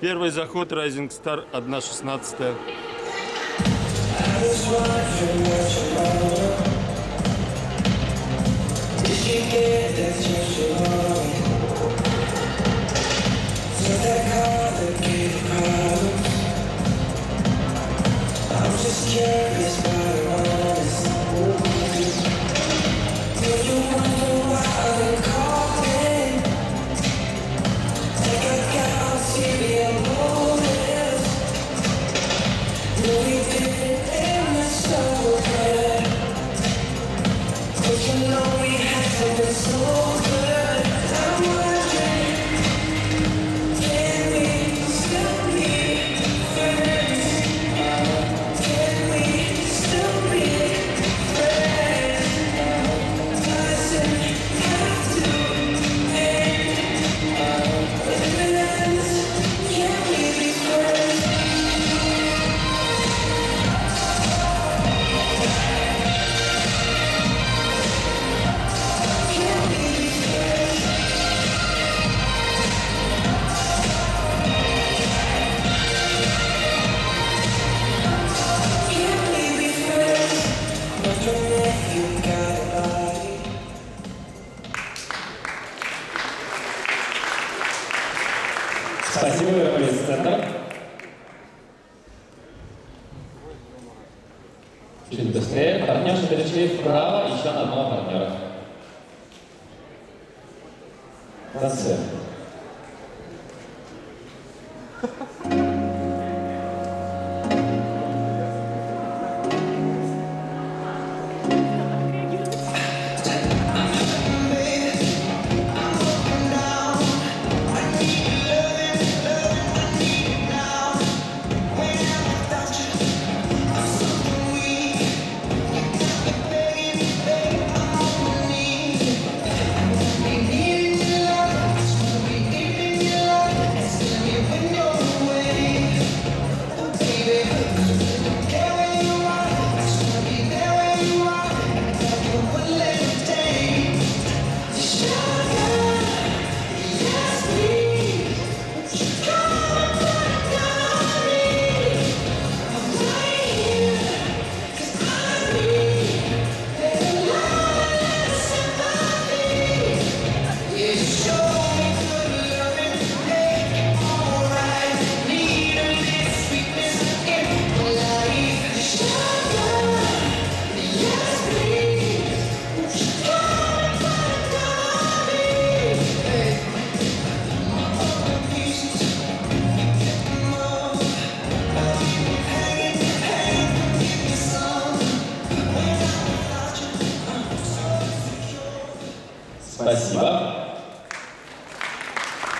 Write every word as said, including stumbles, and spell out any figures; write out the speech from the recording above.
Первый заход Rising Star одна шестнадцатая. Спасибо, презентатор. Чуть быстрее. Партнерши перешли вправо, еще на одного партнера. Танцуем. Спасибо.